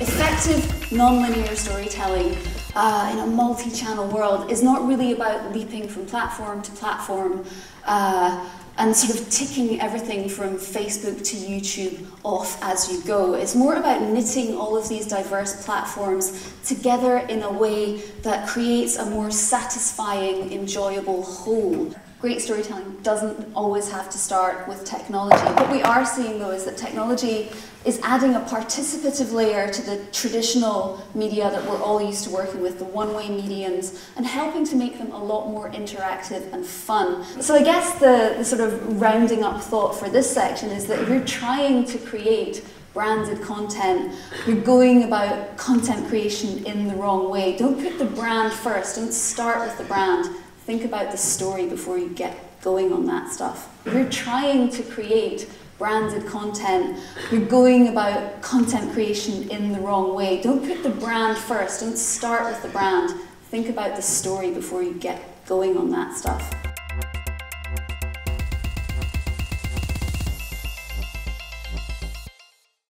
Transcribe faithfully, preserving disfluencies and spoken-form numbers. Effective non-linear storytelling uh, in a multi-channel world is not really about leaping from platform to platform uh, and sort of ticking everything from Facebook to YouTube off as you go. It's more about knitting all of these diverse platforms together in a way that creates a more satisfying, enjoyable whole. Great storytelling doesn't always have to start with technology. What we are seeing though is that technology is adding a participative layer to the traditional media that we're all used to working with, the one-way mediums, and helping to make them a lot more interactive and fun. So I guess the, the sort of rounding up thought for this section is that if you're trying to create branded content, you're going about content creation in the wrong way. Don't put the brand first, don't start with the brand. Think about the story before you get going on that stuff. If you're trying to create branded content, you're going about content creation in the wrong way. Don't put the brand first, don't start with the brand. Think about the story before you get going on that stuff.